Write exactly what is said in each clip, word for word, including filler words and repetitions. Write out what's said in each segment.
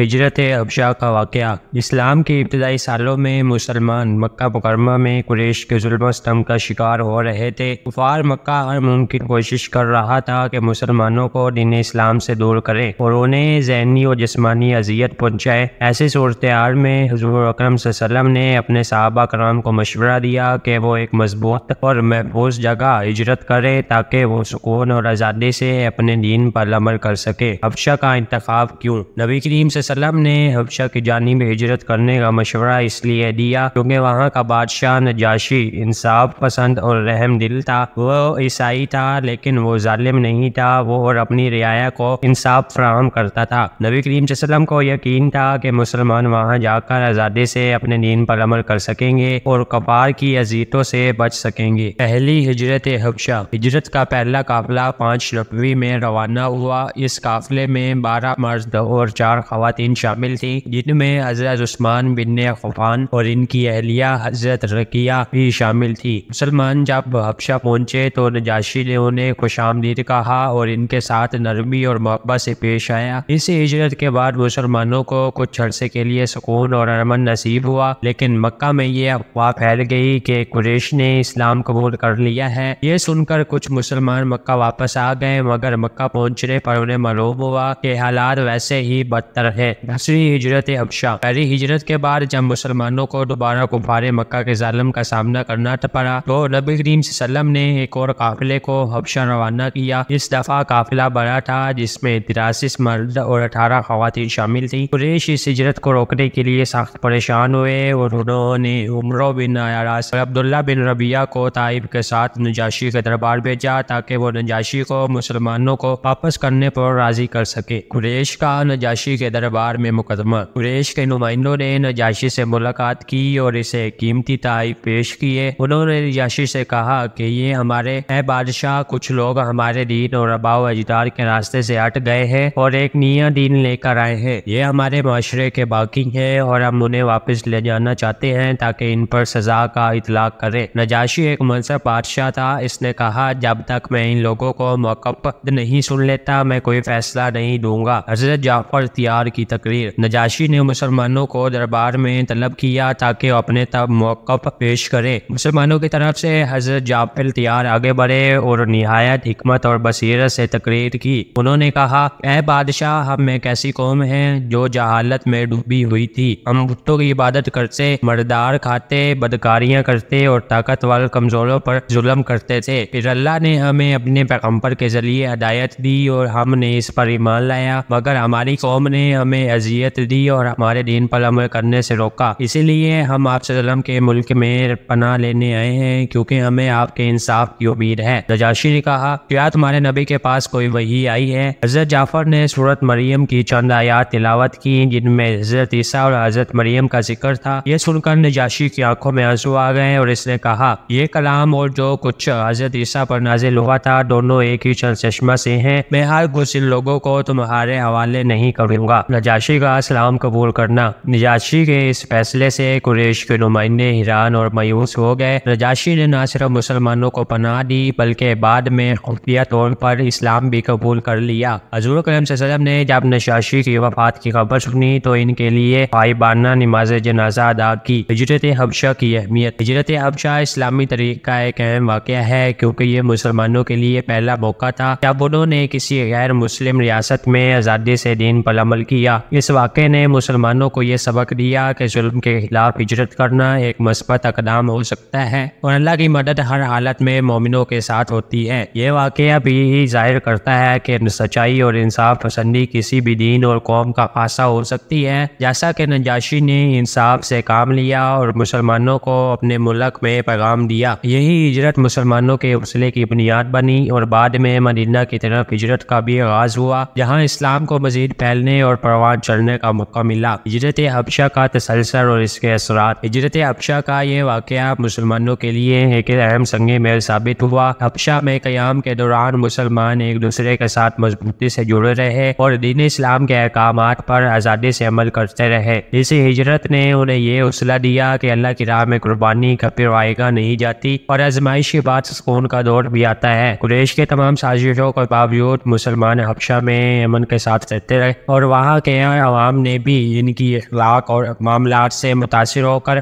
हिजरत-ए-हब्शा का वाक़या। इस्लाम के इब्तदाई सालों में मुसलमान मक्का मुकरमा में कुरैश के जुल्म सितम का शिकार हो रहे थे। कुफार मक्का हर मुमकिन कोशिश कर रहा था कि मुसलमानों को दीन इस्लाम से दूर करें और उन्हें ज़हनी और जिस्मानी अजियत पहुँचाए। ऐसे सूरत-ए-हाल में हुज़ूर अकरम सल्लल्लाहु अलैहि वसल्लम ने अपने सहाबा कराम को मशवरा दिया कि वो एक मजबूत और महफूज जगह हिजरत करें ताकि वो सुकून और आज़ादी से अपने दीन पर अमल कर सके। हब्शा का इंतखाब क्यों? नबी करीम सल्लम ने हब्शा की जानिब हिजरत करने का मशवरा इसलिए दिया क्योंकि वहाँ का बादशाह नजाशी इंसाफ पसंद और रहम दिल था। वो ईसाई था लेकिन वो जालिम नहीं था। वो और अपनी रियाया को इंसाफ फराहम करता था। नबी करीम सल्लम को यकीन था कि मुसलमान वहाँ जाकर आज़ादी से अपने दीन पर अमल कर सकेंगे और कफार की अजीतों से बच सकेंगे। पहली हिजरत हब्शा। हिजरत का पहला काफिला पाँच रबी में रवाना हुआ। इस काफिले में बारह मर्द और चार खवात शामिल थी जिनमें हजरत उस्मान बिन अफान और इनकी अहलिया हजरत रकिया भी शामिल थी। मुसलमान जब हब्शा पहुंचे तो नजाशी ने उन्हें खुशामदीद कहा और इनके साथ नरमी और मोहब्बत से पेश आया। इस हिजरत के बाद मुसलमानों को कुछ अरसे के लिए सुकून और अमन नसीब हुआ, लेकिन मक्का में यह अफवाह फैल गई कि कुरैश ने इस्लाम कबूल कर लिया है। ये सुनकर कुछ मुसलमान मक्का वापस आ गए, मगर मक्का पहुंचने पर उन्हें मालूम हुआ कि हालात वैसे ही बदतर है। दूसरी हिजरत हब्शा। पहली हिजरत के बाद जब मुसलमानों को दोबारा कुफार मक्का के जालिम का सामना करना पड़ा तो नबी करीम सल्लम ने एक और काफिले को हब्शा रवाना किया। इस दफा काफिला बड़ा था जिसमें तिरासी मर्द और अठारह खवातीन शामिल थी। कुरैश इस हिजरत को रोकने के लिए सख्त परेशान हुए और उन्होंने उमर बिन अयास और अब्दुल्ला बिन रबिया को ताइब के साथ नजाशी के दरबार भेजा ताकि वो नजाशी को मुसलमानों को वापस करने पर राजी कर सके। कुरैश का नजाशी के दरबार में मुकदमा। कुरैश के नुमाइंदों ने नजाशी से मुलाकात की और इसे कीमती तोहफे पेश किए। उन्होंने नजाशी से कहा कि ये हमारे ए बादशाह, कुछ लोग हमारे दीन और अबाव अजदार के रास्ते से हट गए हैं और एक नया दीन लेकर आए हैं। ये हमारे माशरे के बाकी हैं और हम उन्हें वापस ले जाना चाहते हैं ताकि इन पर सजा का इतलाक करें। नजाशी एक मनसब बादशाह था। इसने कहा, जब तक मैं इन लोगों को मौकफ़ नहीं सुन लेता मैं कोई फैसला नहीं दूंगा। हजरत जाफर तैयार की तकरीर। नजाशी ने मुसलमानों को दरबार में तलब किया ताकि अपने तब मौकफ पेश करे। मुसलमानों की तरफ से हजरत जाफर तैयार आगे बढ़े और निहायत हिकमत और बसीरत से तकरीर की। उन्होंने कहा, ऐ बादशाह, हम एक ऐसी कौम है जो जहालत में डूबी हुई थी। हम बुतों की इबादत करते, मर्दार खाते, बदकारियाँ करते और ताकतवर कमजोरों पर जुल्म करते थे। फिर अल्लाह ने हमें अपने पैगम्बर के जरिए हदायत दी और हमने इस पर ईमान लाया, मगर हमारी कौम ने हमें अजियत दी और हमारे दीन पर अमल करने से रोका। इसीलिए हम आपसे ज़ुल्म के मुल्क में पनाह लेने आए हैं क्योंकि हमें आपके इंसाफ की उम्मीद है। नजाशी ने कहा, क्या तुम्हारे नबी के पास कोई वही आई है? हजरत जाफर ने सूरत मरियम की चंद आयात तिलावत की जिनमें हजरत ईसा और हजरत मरियम का जिक्र था। यह सुनकर नजाशी की आंखों में आंसू आ गए और इसने कहा, यह कलाम और जो कुछ हजरत ईसा पर नाजिल हुआ था दोनों एक ही चश्मा से है। मैं हर गुस्सिल लोगों को तुम्हारे हवाले नहीं करूँगा। नजाशी का इस्लाम कबूल करना। नजाशी के इस फैसले से कुरैश के नुमाइंदे हैरान और मायूस हो गए। नजाशी ने न सिर्फ मुसलमानों को पनाह दी बल्कि बाद में खुफिया तौर पर इस्लाम भी कबूल कर लिया। हजूर करीम सल्लल्लाहु अलैहि वसल्लम ने जब नजाशी की वफात की खबर सुनी तो इनके लिए पाइबाना नमाज जनाजा अदा की। हिजरत हब्शा की अहमियत। हिजरत हब्शा इस्लामी तरीक़ का एक अहम वाक़या है क्योंकि ये मुसलमानों के लिए पहला मौका था जब उन्होंने किसी गैर मुस्लिम रियासत में आज़ादी से दीन पर अमल किया। इस वाक़े ने मुसलमानों को यह सबक दिया कि जुल्म के खिलाफ हिजरत करना एक मस्बत अक़दाम हो सकता है और अल्लाह की मदद हर हालत में मोमिनों के साथ होती है। यह वाक़या भी ही जाहिर करता है कि सच्चाई और इंसाफ पसंदी किसी भी दीन और कौम का खासा हो सकती है। जैसा कि नजाशी ने इंसाफ से काम लिया और मुसलमानों को अपने मुल्क में पैगाम दिया, यही हिजरत मुसलमानों के हौसले की बुनियाद बनी और बाद में मदीना की तरफ हिजरत का भी आगाज हुआ जहाँ इस्लाम को मजीद फैलने और चलने का मौका मिला। हिजरत हब्शा का तसलसल और इसके असरात। हिजरत हब्शा का यह वाक़या मुसलमानों के लिए एक अहम संगे मेल साबित हुआ। हब्शा में क़याम के दौरान मुसलमान एक दूसरे के साथ मजबूती से जुड़े रहे और दीन इस्लाम के अहकामात पर आज़ादी से अमल करते रहे। इस हिजरत ने उन्हें यह हौसला दिया कि अल्लाह की राह में कुर्बानी कभी वायगा नहीं जाती और आजमाइश के बाद सुकून का दौर भी आता है। कुरैश के तमाम साजिशों के बावजूद मुसलमान हब्शा में अमन के साथ रहते रहे और वहाँ वाक़या आवाम ने भी इनकी अखलाक और मामलात से मुतासर होकर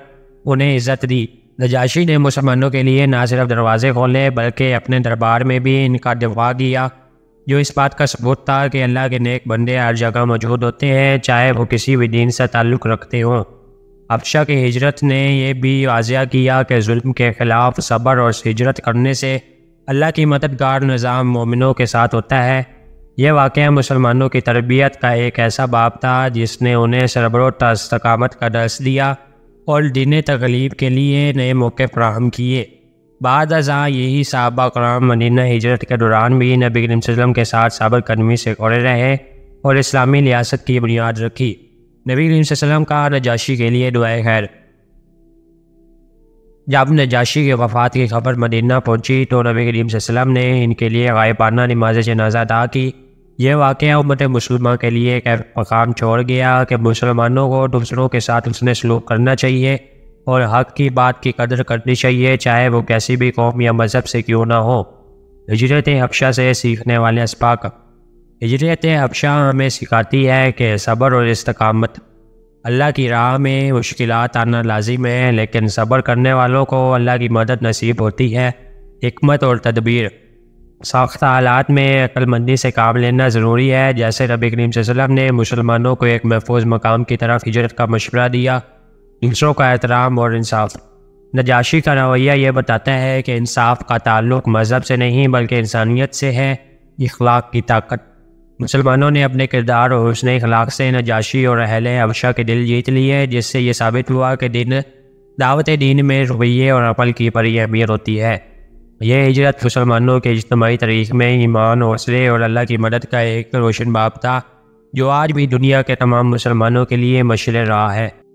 उन्हें इज़्ज़त दी। नजाशी ने मुसलमानों के लिए ना सिर्फ दरवाज़े खोले बल्कि अपने दरबार में भी इनका दफा किया, जो इस बात का सबूत था कि अल्लाह के नेक बंदे हर जगह मौजूद होते हैं, चाहे वो किसी भी दीन से ताल्लुक़ रखते हों। हबशा की हिजरत ने यह भी वाज़िया किया कि जुल्म के ख़िलाफ़ सब्र और हिजरत करने से अल्लाह की मददगार निज़ाम मोमिनों के साथ होता है। यह वाक़या मुसलमानों की तरबियत का एक ऐसा बाब था जिसने उन्हें सरबरो तस्तकामत का दर्स दिया और दीन तगलीब के लिए नए मौके फ्राहम किए। बाद अज़ा यही सहाबा कराम मदीना हिजरत के दौरान भी नबी करीम सल्लल्लाहु अलैहि वसल्लम के साथ साबर कदमी से खड़े रहे और इस्लामी रियासत की बुनियाद रखी। नबी करीम सल्लल्लाहु अलैहि वसल्लम का नजाशी के लिए दुआए खैर। जब नजाशी के वफात की खबर मदीना पहुंची तो नबी करीम सल्लल्लाहु अलैहि वसल्लम ने इनके लिए गायबाना नमाज जनाजा अदा की। यह वाक़या उम्मत मुसलमान के लिए एक मकाम छोड़ गया कि मुसलमानों को दूसरों के साथ उसने सलूक करना चाहिए और हक़ की बात की कदर करनी चाहिए, चाहे वो कैसी भी कौम या मज़हब से क्यों ना हो। हिजरत-ए-हबशा से सीखने वाले इसबाक। हिजरत-ए-हबशा हमें सिखाती है कि सब्र और इस्तकामत। अल्लाह की राह में मुश्किलात आना लाजिम है, लेकिन सब्र करने वालों को अल्लाह की मदद नसीब होती है। हिकमत और तदबीर। साख्ता हालात में अक्लमंदी से काम लेना ज़रूरी है। जैसे नबी करीम सल्लल्लाहु अलैहि वसल्लम ने मुसलमानों को एक महफूज मकाम की तरफ हिजरत का मशवरा दिया। दूसरों का एहतराम और इंसाफ। नजाशी का रवैया यह बताता है कि इंसाफ का ताल्लुक़ मज़हब से नहीं बल्कि इंसानियत से है, इखलाक की ताकत। मुसलमानों ने अपने किरदार और हुस्न इखलाक से नजाशी और अहले हबशा के दिल जीत लिए, जिससे ये साबित हुआ कि दिन दावत दीन में रवैये और अमल की बड़ी अहमियत होती है। यह हिजरत मुसलमानों के इज्तमाही तारीख में ईमान, हौसले और अल्लाह की मदद का एक रोशन बाब था, जो आज भी दुनिया के तमाम मुसलमानों के लिए मशअल राह है।